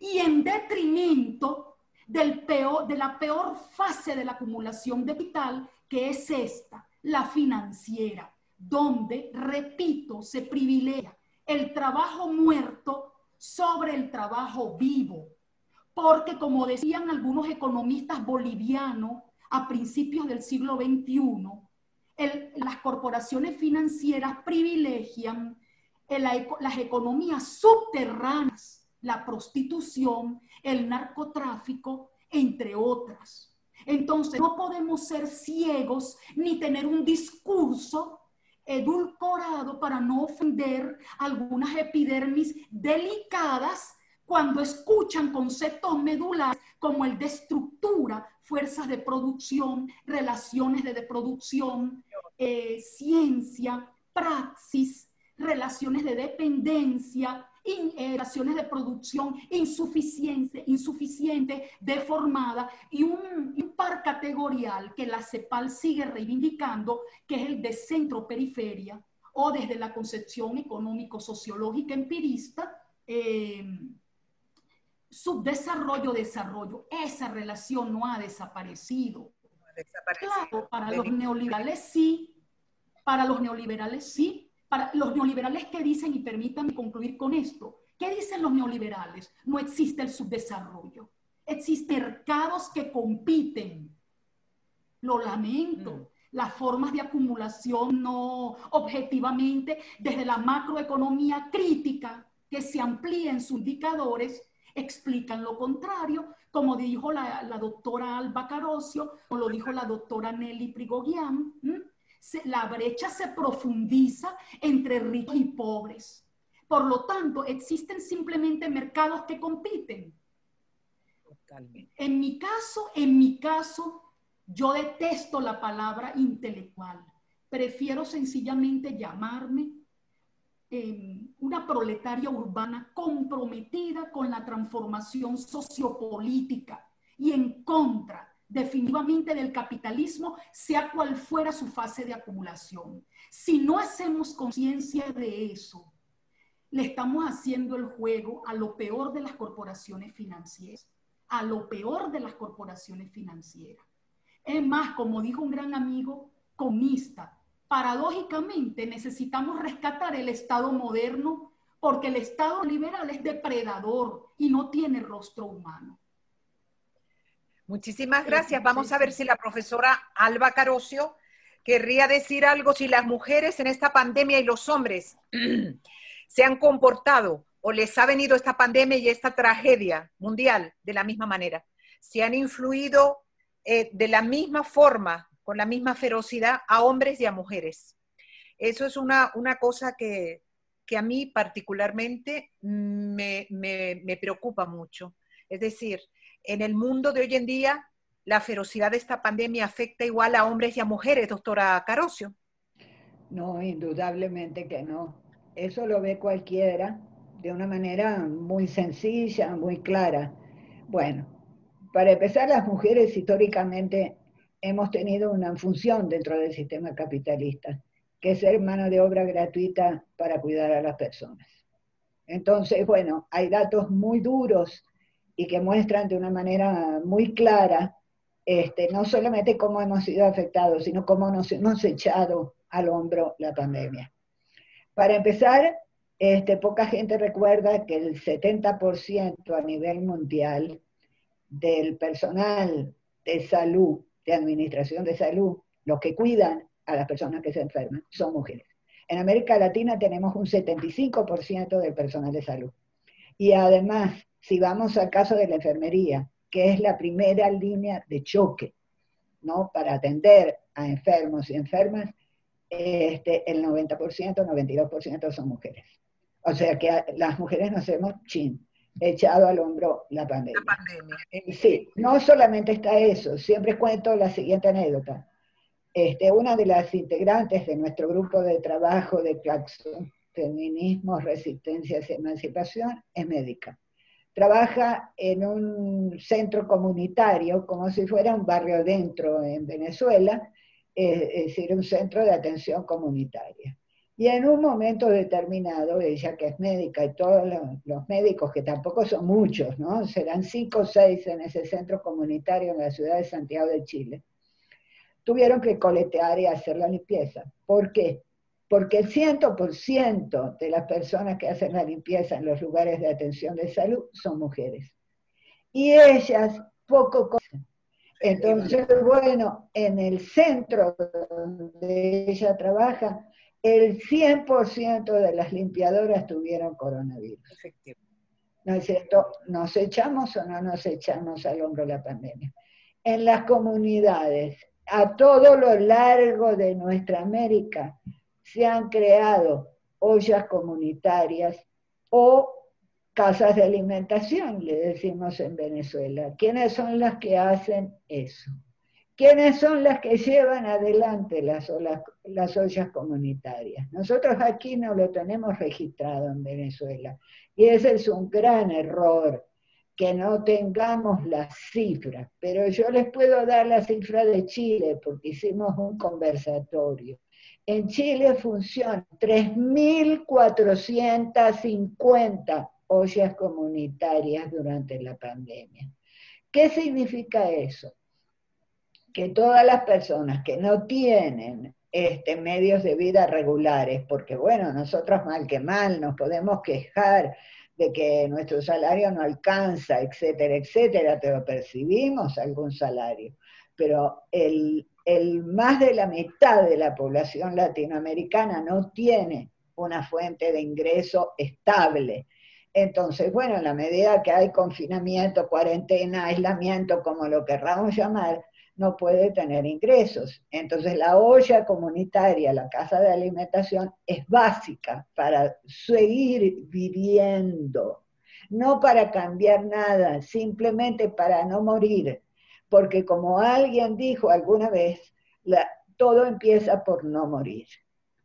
y en detrimento de la peor fase de la acumulación de capital, que es esta, la financiera, donde, repito, se privilegia el trabajo muerto sobre el trabajo vivo. Porque, como decían algunos economistas bolivianos a principios del siglo XXI, las corporaciones financieras privilegian las economías subterráneas, la prostitución, el narcotráfico, entre otras. Entonces, no podemos ser ciegos ni tener un discurso edulcorado para no ofender algunas epidermis delicadas cuando escuchan conceptos medulares como el de estructura, fuerzas de producción, relaciones de producción, ciencia, praxis, relaciones de dependencia, relaciones de producción insuficiente, deformada, y un par categorial que la CEPAL sigue reivindicando, que es el de centro-periferia, o desde la concepción económico-sociológica empirista, subdesarrollo-desarrollo. Esa relación no ha desaparecido. Claro, para los neoliberales sí, para los neoliberales que dicen, y permítanme concluir con esto, ¿qué dicen los neoliberales? No existe el subdesarrollo. Existen mercados que compiten. Lo lamento. Las formas de acumulación no, objetivamente, desde la macroeconomía crítica, que se amplía en sus indicadores, explican lo contrario, como dijo la doctora Alba Carosio, como lo dijo la doctora Nelly Prigorian, la brecha se profundiza entre ricos y pobres. Por lo tanto, existen simplemente mercados que compiten. Totalmente. En mi caso, yo detesto la palabra intelectual. Prefiero sencillamente llamarme una proletaria urbana comprometida con la transformación sociopolítica y en contra definitivamente del capitalismo, sea cual fuera su fase de acumulación. Si no hacemos conciencia de eso, le estamos haciendo el juego a lo peor de las corporaciones financieras, a lo peor de las corporaciones financieras. Es más, como dijo un gran amigo comunista, paradójicamente necesitamos rescatar el Estado moderno porque el Estado liberal es depredador y no tiene rostro humano. Muchísimas gracias. Vamos a ver si la profesora Alba Carosio querría decir algo. Si las mujeres en esta pandemia y los hombres se han comportado o les ha venido esta pandemia y esta tragedia mundial de la misma manera, si han influido de la misma forma, con la misma ferocidad a hombres y a mujeres. Eso es una cosa que a mí particularmente me preocupa mucho. Es decir, en el mundo de hoy en día, la ferocidad de esta pandemia afecta igual a hombres y a mujeres, doctora Carosio. No, indudablemente que no. Eso lo ve cualquiera de una manera muy sencilla, muy clara. Bueno, para empezar, las mujeres históricamente hemos tenido una función dentro del sistema capitalista, que es ser mano de obra gratuita para cuidar a las personas. Entonces, bueno, hay datos muy duros y que muestran de una manera muy clara no solamente cómo hemos sido afectados, sino cómo nos hemos echado al hombro la pandemia. Para empezar, poca gente recuerda que el 70% a nivel mundial del personal de salud, de administración de salud, los que cuidan a las personas que se enferman, son mujeres. En América Latina tenemos un 75% del personal de salud. Y además, si vamos al caso de la enfermería, que es la primera línea de choque, ¿no?, para atender a enfermos y enfermas, el 90%, 92% son mujeres. O sea que las mujeres nos hemos echado al hombro la pandemia. La pandemia. Sí, no solamente está eso, siempre cuento la siguiente anécdota. Una de las integrantes de nuestro grupo de trabajo de CLACSO, Feminismo, Resistencias y Emancipación, es médica. Trabaja en un centro comunitario, como si fuera un barrio adentro en Venezuela, es decir, un centro de atención comunitaria. Y en un momento determinado, ella que es médica y todos los médicos, que tampoco son muchos, ¿no?, serán 5 o 6 en ese centro comunitario en la ciudad de Santiago de Chile, tuvieron que coletear y hacer la limpieza. ¿Por qué? Porque el 100% de las personas que hacen la limpieza en los lugares de atención de salud son mujeres. Y ellas poco conocen. Entonces, bueno, en el centro donde ella trabaja, el 100% de las limpiadoras tuvieron coronavirus. Efectivo. ¿No es cierto? ¿Nos echamos o no nos echamos al hombro la pandemia? En las comunidades, a todo lo largo de nuestra América, se han creado ollas comunitarias o casas de alimentación, le decimos en Venezuela. ¿Quiénes son las que hacen eso? ¿Quiénes son las que llevan adelante las ollas comunitarias? Nosotros aquí no lo tenemos registrado en Venezuela. Y ese es un gran error, que no tengamos las cifras. Pero yo les puedo dar la cifra de Chile, porque hicimos un conversatorio. En Chile funcionan 3.450 ollas comunitarias durante la pandemia. ¿Qué significa eso? Que todas las personas que no tienen medios de vida regulares, porque bueno, nosotros mal que mal nos podemos quejar de que nuestro salario no alcanza, etcétera, etcétera, pero percibimos algún salario. Pero más de la mitad de la población latinoamericana no tiene una fuente de ingreso estable. Entonces, bueno, en la medida que hay confinamiento, cuarentena, aislamiento, como lo querramos llamar, no puede tener ingresos. Entonces la olla comunitaria, la casa de alimentación, es básica para seguir viviendo, no para cambiar nada, simplemente para no morir. Porque como alguien dijo alguna vez, todo empieza por no morir.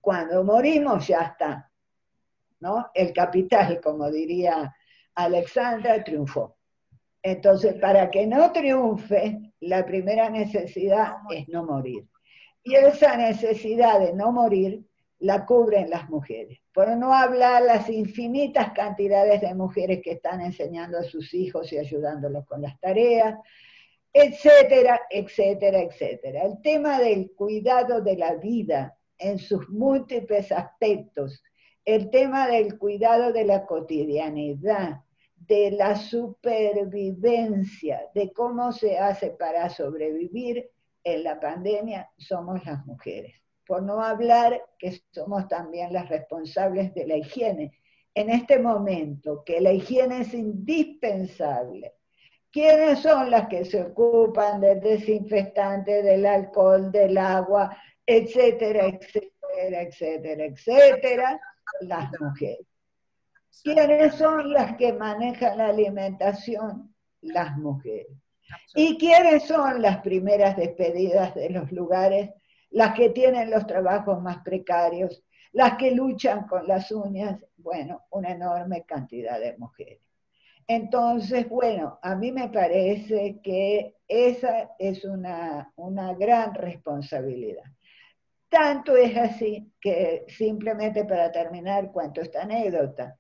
Cuando morimos ya está, ¿no? El capital, como diría Alexandra, triunfó. Entonces, para que no triunfe, la primera necesidad es no morir. Y esa necesidad de no morir la cubren las mujeres. Por no hablar las infinitas cantidades de mujeres que están enseñando a sus hijos y ayudándolos con las tareas, etcétera, etcétera, etcétera. El tema del cuidado de la vida en sus múltiples aspectos, el tema del cuidado de la cotidianidad, de la supervivencia, de cómo se hace para sobrevivir en la pandemia, somos las mujeres. Por no hablar que somos también las responsables de la higiene. En este momento, que la higiene es indispensable, ¿quiénes son las que se ocupan del desinfectante, del alcohol, del agua, etcétera, etcétera? etcétera, etcétera, etcétera, las mujeres. ¿Quiénes son las que manejan la alimentación? Las mujeres. ¿Y quiénes son las primeras despedidas de los lugares? Las que tienen los trabajos más precarios, las que luchan con las uñas, bueno, una enorme cantidad de mujeres. Entonces, bueno, a mí me parece que esa es una gran responsabilidad. Tanto es así que, simplemente para terminar, cuento esta anécdota.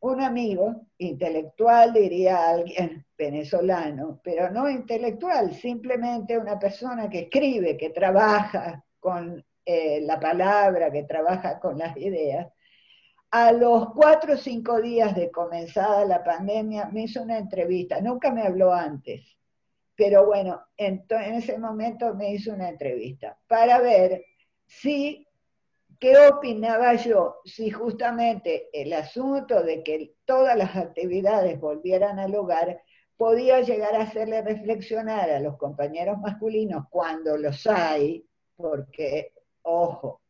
Un amigo, intelectual diría alguien, venezolano, pero no intelectual, simplemente una persona que escribe, que trabaja con la palabra, que trabaja con las ideas, a los 4 o 5 días de comenzada la pandemia me hizo una entrevista, nunca me habló antes, pero bueno, en ese momento me hizo una entrevista para ver si... ¿Qué opinaba yo si justamente el asunto de que todas las actividades volvieran al hogar podía llegar a hacerle reflexionar a los compañeros masculinos cuando los hay? Porque, ojo,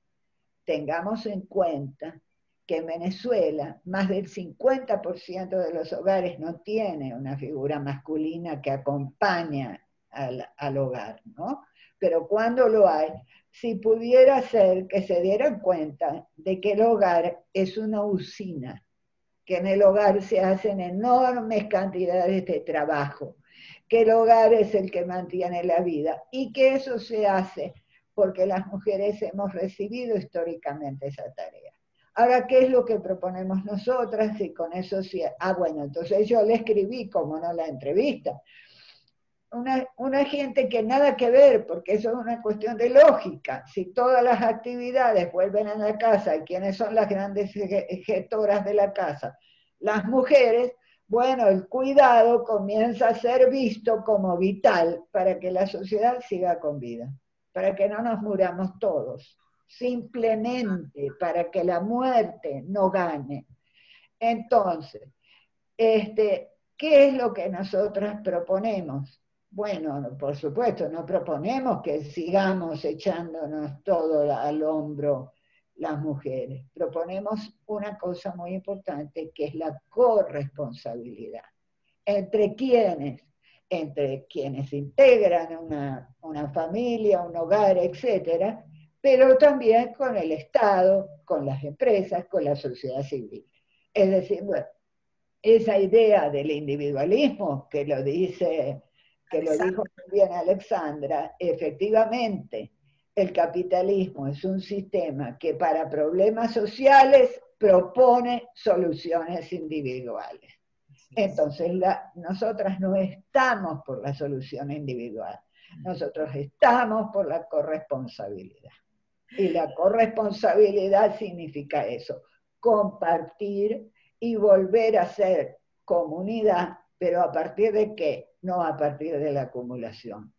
tengamos en cuenta que en Venezuela más del 50% de los hogares no tiene una figura masculina que acompaña al hogar, ¿no? Pero cuando lo hay... Si pudiera ser que se dieran cuenta de que el hogar es una usina, que en el hogar se hacen enormes cantidades de trabajo, que el hogar es el que mantiene la vida y que eso se hace porque las mujeres hemos recibido históricamente esa tarea. Ahora, ¿qué es lo que proponemos nosotras? Y con eso sí... Ah, bueno, entonces yo le escribí, como no, la entrevista. Una gente que nada que ver, porque eso es una cuestión de lógica. Si todas las actividades vuelven a la casa, ¿y quiénes son las grandes gestoras de la casa? Las mujeres. Bueno, el cuidado comienza a ser visto como vital para que la sociedad siga con vida, para que no nos muramos todos, simplemente para que la muerte no gane. Entonces, ¿qué es lo que nosotras proponemos? Bueno, por supuesto, no proponemos que sigamos echándonos todo al hombro las mujeres. Proponemos una cosa muy importante, que es la corresponsabilidad. Entre quienes integran una familia, un hogar, etc., pero también con el Estado, con las empresas, con la sociedad civil. Es decir, bueno, esa idea del individualismo que lo dice... que lo dijo muy bien Alexandra, efectivamente, el capitalismo es un sistema que para problemas sociales propone soluciones individuales. Entonces, nosotras no estamos por la solución individual, nosotros estamos por la corresponsabilidad. Y la corresponsabilidad significa eso, compartir y volver a ser comunidad, pero ¿a partir de qué? No a partir de la acumulación,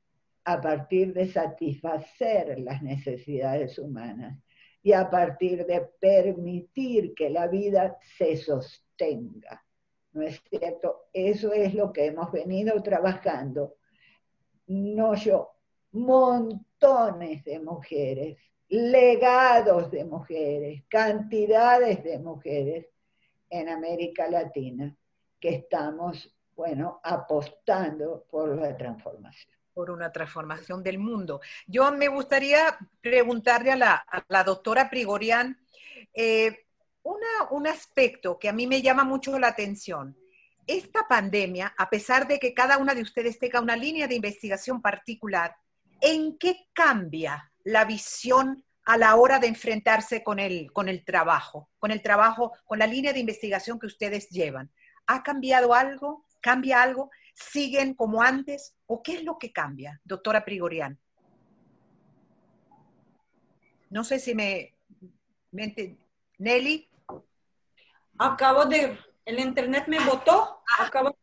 a partir de satisfacer las necesidades humanas y a partir de permitir que la vida se sostenga. ¿No es cierto? Eso es lo que hemos venido trabajando, no yo, montones de mujeres, legados de mujeres, cantidades de mujeres en América Latina que estamos, bueno, apostando por la transformación. Por una transformación del mundo. Yo me gustaría preguntarle a la doctora Prigorian un aspecto que a mí me llama mucho la atención. Esta pandemia, a pesar de que cada una de ustedes tenga una línea de investigación particular, ¿en qué cambia la visión a la hora de enfrentarse con el trabajo, con la línea de investigación que ustedes llevan? ¿Ha cambiado algo? ¿Cambia algo? ¿Siguen como antes? ¿O qué es lo que cambia, doctora Prigorian? No sé si me entendí. Nelly. Acabo de... El internet me botó. Acabo de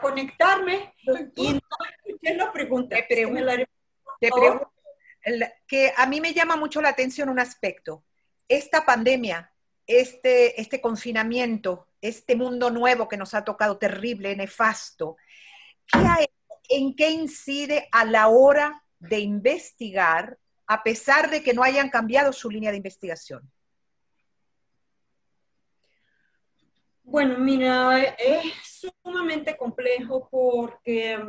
conectarme y no escuché la pregunta. Te pregunto. Que a mí me llama mucho la atención un aspecto. Esta pandemia, este confinamiento... Este mundo nuevo que nos ha tocado, terrible, nefasto, ¿en qué incide a la hora de investigar a pesar de que no hayan cambiado su línea de investigación? Bueno, mira, es sumamente complejo porque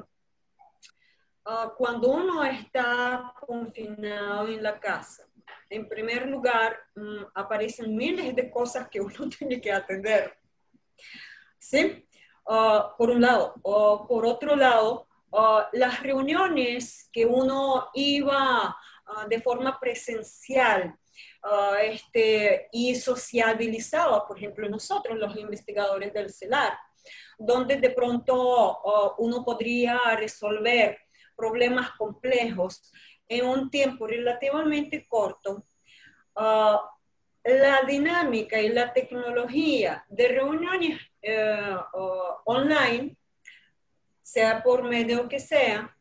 cuando uno está confinado en la casa, en primer lugar, aparecen miles de cosas que uno tiene que atender, ¿sí? Por un lado. Por otro lado, las reuniones que uno iba de forma presencial y sociabilizaba, por ejemplo, nosotros los investigadores del CELAR, donde de pronto uno podría resolver problemas complejos en un tiempo relativamente corto. La dinámica y la tecnología de reuniones online, sea por medio que sea,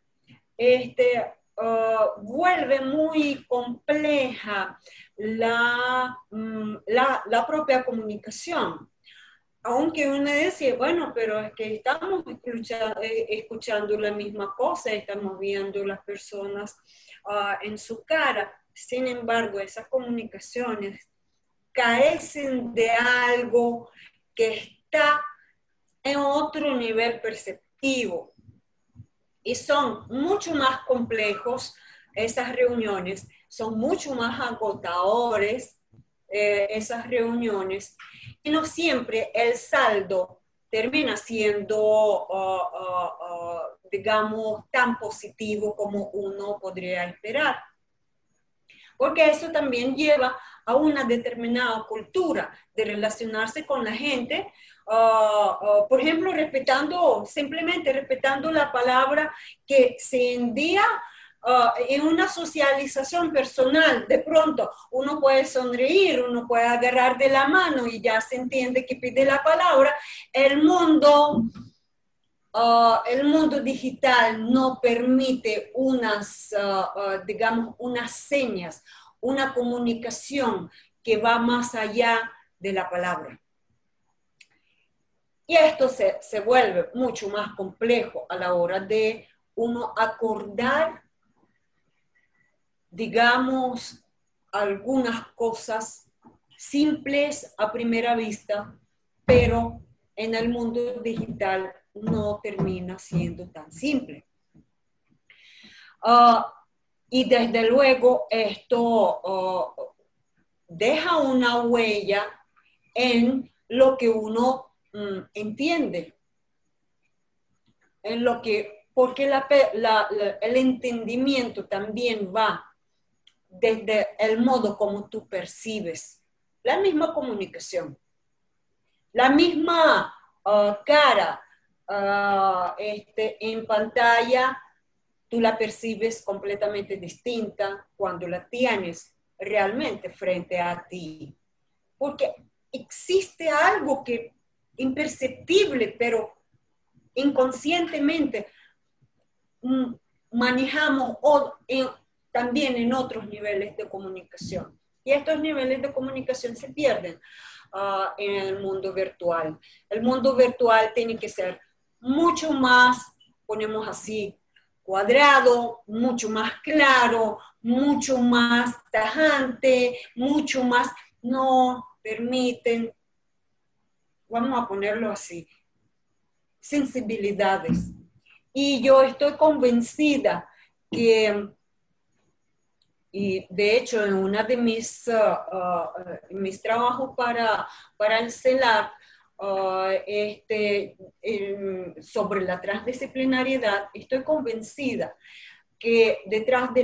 vuelve muy compleja la propia comunicación. Aunque uno dice, bueno, pero es que estamos escuchando la misma cosa, estamos viendo las personas en su cara. Sin embargo, esas comunicaciones carecen de algo que está en otro nivel perceptivo. Y son mucho más complejos esas reuniones, son mucho más agotadores esas reuniones. Y no siempre el saldo termina siendo, digamos, tan positivo como uno podría esperar. Porque eso también lleva a una determinada cultura de relacionarse con la gente, por ejemplo, simplemente respetando la palabra que se envía en una socialización personal. De pronto uno puede sonreír, uno puede agarrar de la mano y ya se entiende que pide la palabra. El mundo digital no permite digamos, unas señas, una comunicación que va más allá de la palabra. Y esto se vuelve mucho más complejo a la hora de uno acordar, digamos, algunas cosas simples a primera vista, pero en el mundo digital no termina siendo tan simple. Y desde luego esto deja una huella en lo que uno entiende, porque el entendimiento también va desde el modo como tú percibes la misma comunicación, la misma cara. En pantalla tú la percibes completamente distinta cuando la tienes realmente frente a ti, porque existe algo que imperceptible, pero inconscientemente manejamos también en otros niveles de comunicación, y estos niveles de comunicación se pierden en el mundo virtual. El mundo virtual tiene que ser mucho más, ponemos así, cuadrado, mucho más claro, mucho más tajante, mucho más, no permiten, vamos a ponerlo así, sensibilidades. Y yo estoy convencida que, y de hecho en uno de mis trabajos para el CELAR, sobre la transdisciplinariedad, estoy convencida que detrás de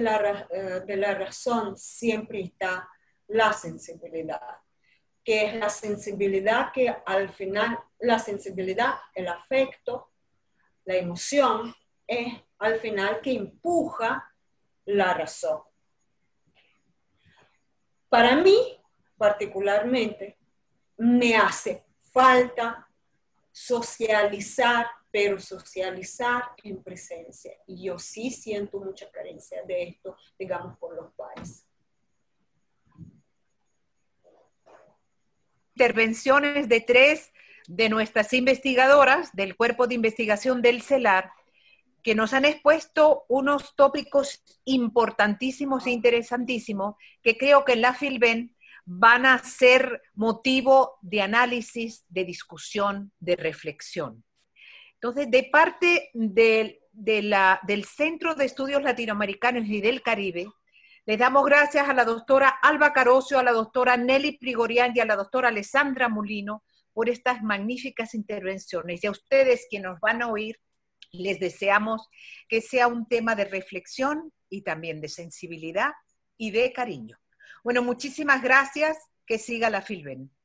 la razón siempre está la sensibilidad, que es la sensibilidad que al final, la sensibilidad, el afecto, la emoción, es al final que empuja la razón. Para mí, particularmente, me hace falta socializar, pero socializar en presencia. Y yo sí siento mucha carencia de esto, digamos, por los países. Intervenciones de tres de nuestras investigadoras del Cuerpo de Investigación del CELAR, que nos han expuesto unos tópicos importantísimos e interesantísimos que creo que en la Filven van a ser motivo de análisis, de discusión, de reflexión. Entonces, de parte del Centro de Estudios Latinoamericanos y del Caribe, les damos gracias a la doctora Alba Carosio, a la doctora Nelly Prigorian y a la doctora Alessandra Mulino por estas magníficas intervenciones. Y a ustedes, quienes nos van a oír, les deseamos que sea un tema de reflexión y también de sensibilidad y de cariño. Bueno, muchísimas gracias. Que siga la Filven.